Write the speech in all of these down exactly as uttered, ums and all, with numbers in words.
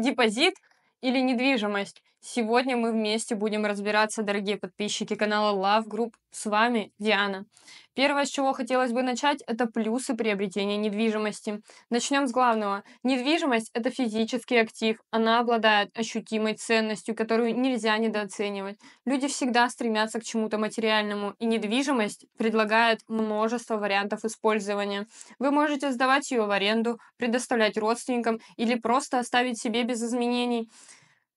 депозит или недвижимость. Сегодня мы вместе будем разбираться, дорогие подписчики канала Love Group. С вами Диана. Первое, с чего хотелось бы начать, это плюсы приобретения недвижимости. Начнем с главного. Недвижимость – это физический актив. Она обладает ощутимой ценностью, которую нельзя недооценивать. Люди всегда стремятся к чему-то материальному, и недвижимость предлагает множество вариантов использования. Вы можете сдавать ее в аренду, предоставлять родственникам или просто оставить себе без изменений.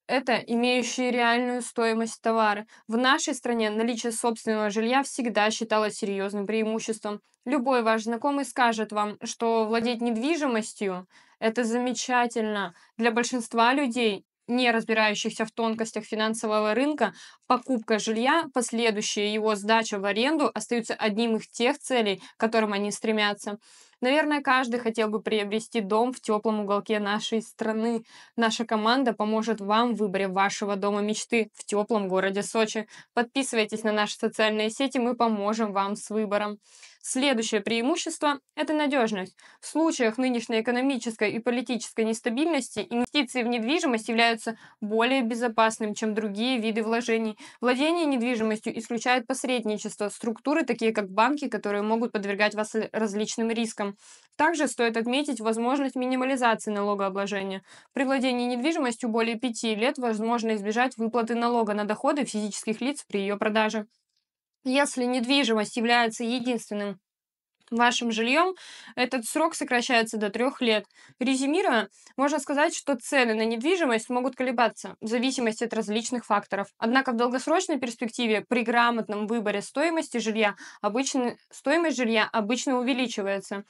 Это имеющие реальную стоимость товара. В нашей стране наличие собственного жилья всегда считалось серьезным преимуществом. Любой ваш знакомый скажет вам, что владеть недвижимостью – это замечательно. Для большинства людей, не разбирающихся в тонкостях финансового рынка, покупка жилья, последующая его сдача в аренду остаются одним из тех целей, к которым они стремятся. Наверное, каждый хотел бы приобрести дом в теплом уголке нашей страны. Наша команда поможет вам в выборе вашего дома мечты в теплом городе Сочи. Подписывайтесь на наши социальные сети, мы поможем вам с выбором. Следующее преимущество – это надежность. В случаях нынешней экономической и политической нестабильности инвестиции в недвижимость являются более безопасными, чем другие виды вложений. Владение недвижимостью исключает посредничество, структуры, такие как банки, которые могут подвергать вас различным рискам. Также стоит отметить возможность минимализации налогообложения. При владении недвижимостью более пяти лет возможно избежать выплаты налога на доходы физических лиц при ее продаже. Если недвижимость является единственным вашим жильем, этот срок сокращается до трех лет. Резюмируя, можно сказать, что цены на недвижимость могут колебаться в зависимости от различных факторов. Однако в долгосрочной перспективе при грамотном выборе стоимости жилья обычно, стоимость жилья обычно увеличивается.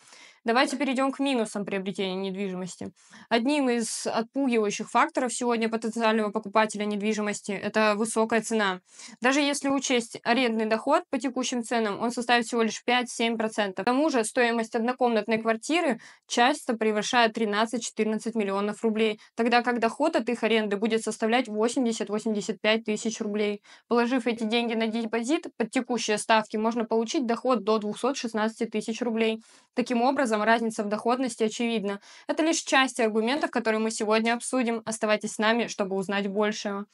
Давайте перейдем к минусам приобретения недвижимости. Одним из отпугивающих факторов сегодня потенциального покупателя недвижимости – это высокая цена. Даже если учесть арендный доход по текущим ценам, он составит всего лишь пять-семь процентов. К тому же стоимость однокомнатной квартиры часто превышает тринадцать-четырнадцать миллионов рублей, тогда как доход от их аренды будет составлять восемьдесят-восемьдесят пять тысяч рублей. Положив эти деньги на депозит под текущие ставки, можно получить доход до двухсот шестнадцати тысяч рублей. Таким образом, разница в доходности очевидна. Это лишь часть аргументов, которые мы сегодня обсудим. Оставайтесь с нами, чтобы узнать больше.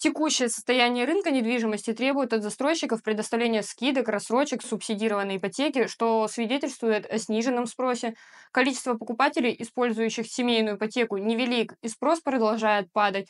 Текущее состояние рынка недвижимости требует от застройщиков предоставления скидок, рассрочек, субсидированной ипотеки, что свидетельствует о сниженном спросе. Количество покупателей, использующих семейную ипотеку, невелик, и спрос продолжает падать.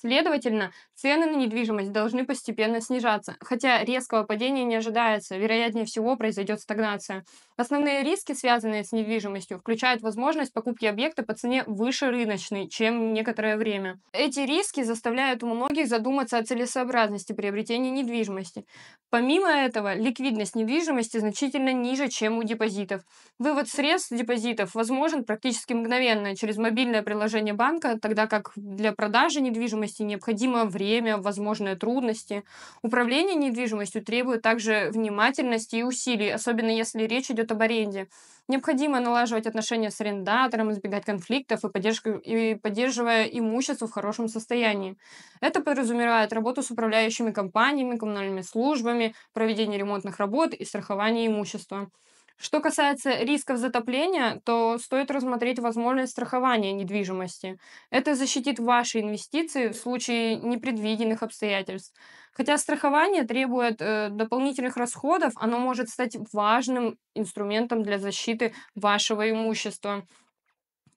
Следовательно, цены на недвижимость должны постепенно снижаться, хотя резкого падения не ожидается, вероятнее всего произойдет стагнация. Основные риски, связанные с недвижимостью, включают возможность покупки объекта по цене выше рыночной, чем некоторое время. Эти риски заставляют многих задуматься о целесообразности приобретения недвижимости. Помимо этого, ликвидность недвижимости значительно ниже, чем у депозитов. Вывод средств депозитов возможен практически мгновенно через мобильное приложение банка, тогда как для продажи недвижимости необходимо время, возможные трудности. Управление недвижимостью требует также внимательности и усилий, особенно если речь идет об аренде. Необходимо налаживать отношения с арендатором, избегать конфликтов и, и поддерживая имущество в хорошем состоянии. Это подразумевает работу с управляющими компаниями, коммунальными службами, проведение ремонтных работ и страхование имущества. Что касается рисков затопления, то стоит рассмотреть возможность страхования недвижимости. Это защитит ваши инвестиции в случае непредвиденных обстоятельств. Хотя страхование требует э, дополнительных расходов, оно может стать важным инструментом для защиты вашего имущества.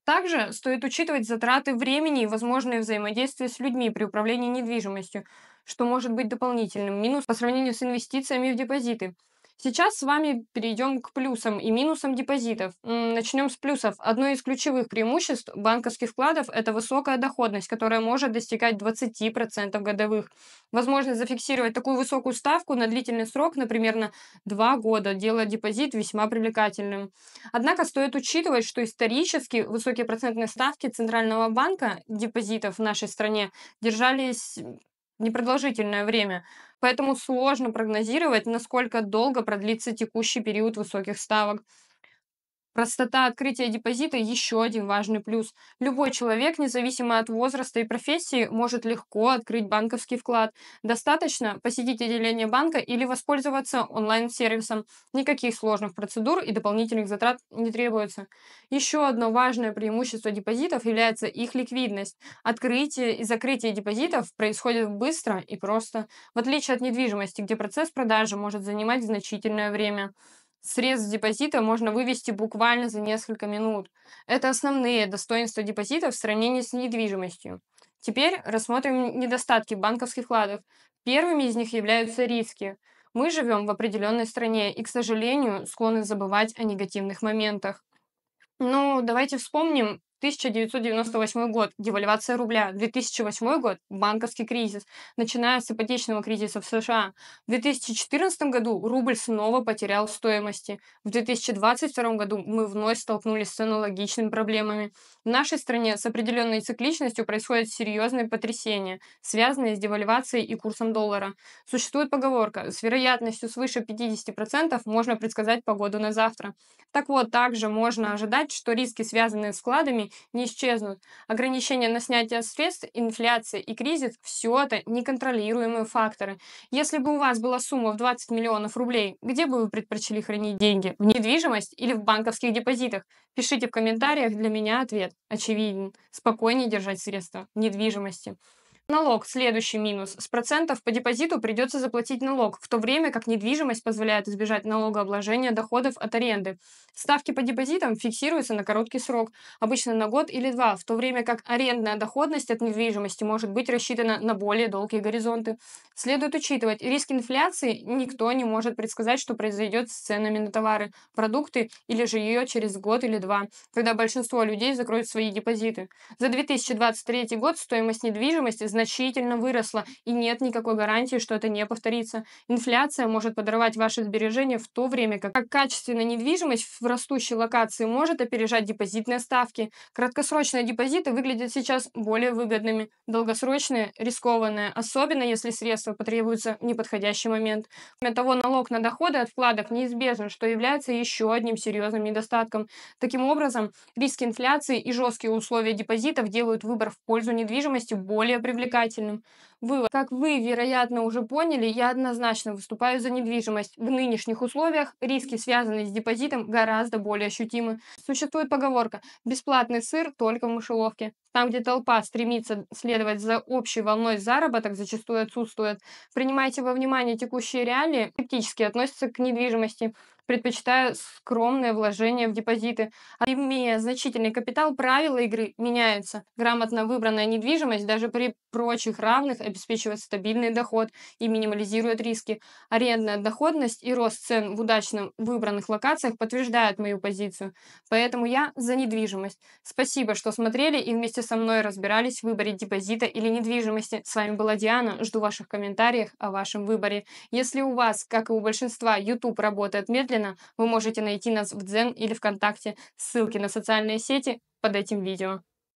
Также стоит учитывать затраты времени и возможные взаимодействия с людьми при управлении недвижимостью, что может быть дополнительным минусом по сравнению с инвестициями в депозиты. Сейчас с вами перейдем к плюсам и минусам депозитов. Начнем с плюсов. Одно из ключевых преимуществ банковских вкладов – это высокая доходность, которая может достигать двадцати процентов годовых. Возможность зафиксировать такую высокую ставку на длительный срок, например, на два года, делает депозит весьма привлекательным. Однако стоит учитывать, что исторически высокие процентные ставки Центрального банка депозитов в нашей стране держались непродолжительное время, поэтому сложно прогнозировать, насколько долго продлится текущий период высоких ставок. Простота открытия депозита – еще один важный плюс. Любой человек, независимо от возраста и профессии, может легко открыть банковский вклад. Достаточно посетить отделение банка или воспользоваться онлайн-сервисом. Никаких сложных процедур и дополнительных затрат не требуется. Еще одно важное преимущество депозитов является их ликвидность. Открытие и закрытие депозитов происходит быстро и просто, в отличие от недвижимости, где процесс продажи может занимать значительное время. Средств депозита можно вывести буквально за несколько минут. Это основные достоинства депозита в сравнении с недвижимостью. Теперь рассмотрим недостатки банковских вкладов. Первыми из них являются риски. Мы живем в определенной стране и, к сожалению, склонны забывать о негативных моментах. Ну, давайте вспомним тысяча девятьсот девяносто восьмой год, девальвация рубля, две тысячи восьмой год, банковский кризис, начиная с ипотечного кризиса в США. В две тысячи четырнадцатом году рубль снова потерял стоимости. В две тысячи двадцать втором году мы вновь столкнулись с аналогичными проблемами. В нашей стране с определенной цикличностью происходят серьезные потрясения, связанные с девальвацией и курсом доллара. Существует поговорка: с вероятностью свыше пятидесяти процентов можно предсказать погоду на завтра. Так вот, также можно ожидать, что риски, связанные с вкладами, не исчезнут. Ограничения на снятие средств, инфляция и кризис – все это неконтролируемые факторы. Если бы у вас была сумма в двадцать миллионов рублей, где бы вы предпочли хранить деньги? В недвижимость или в банковских депозитах? Пишите в комментариях, для меня ответ очевиден. Спокойнее держать средства в недвижимости. Налог – следующий минус. С процентов по депозиту придется заплатить налог, в то время как недвижимость позволяет избежать налогообложения доходов от аренды. Ставки по депозитам фиксируются на короткий срок, обычно на год или два, в то время как арендная доходность от недвижимости может быть рассчитана на более долгие горизонты. Следует учитывать риск инфляции. Никто не может предсказать, что произойдет с ценами на товары, продукты или жилье через год или два, когда большинство людей закроют свои депозиты. За две тысячи двадцать третий год стоимость недвижимости значительно выросла, и нет никакой гарантии, что это не повторится. Инфляция может подорвать ваши сбережения, в то время как качественная недвижимость в растущей локации может опережать депозитные ставки. Краткосрочные депозиты выглядят сейчас более выгодными, долгосрочные – рискованные, особенно если средства потребуются в неподходящий момент. Кроме того, налог на доходы от вкладов неизбежен, что является еще одним серьезным недостатком. Таким образом, риски инфляции и жесткие условия депозитов делают выбор в пользу недвижимости более привлекательным. привлекательным. Вывод. Как вы, вероятно, уже поняли, я однозначно выступаю за недвижимость. В нынешних условиях риски, связанные с депозитом, гораздо более ощутимы. Существует поговорка: бесплатный сыр только в мышеловке. Там, где толпа стремится следовать за общей волной, заработок зачастую отсутствует. Принимайте во внимание текущие реалии, скептически относятся к недвижимости, предпочитая скромное вложение в депозиты. А имея значительный капитал, правила игры меняются. Грамотно выбранная недвижимость даже при прочих равных обеспечивает стабильный доход и минимализирует риски. Арендная доходность и рост цен в удачно выбранных локациях подтверждают мою позицию. Поэтому я за недвижимость. Спасибо, что смотрели и вместе со мной разбирались в выборе депозита или недвижимости. С вами была Диана. Жду ваших комментариев о вашем выборе. Если у вас, как и у большинства, YouTube работает медленно, вы можете найти нас в Дзен или ВКонтакте. Ссылки на социальные сети под этим видео.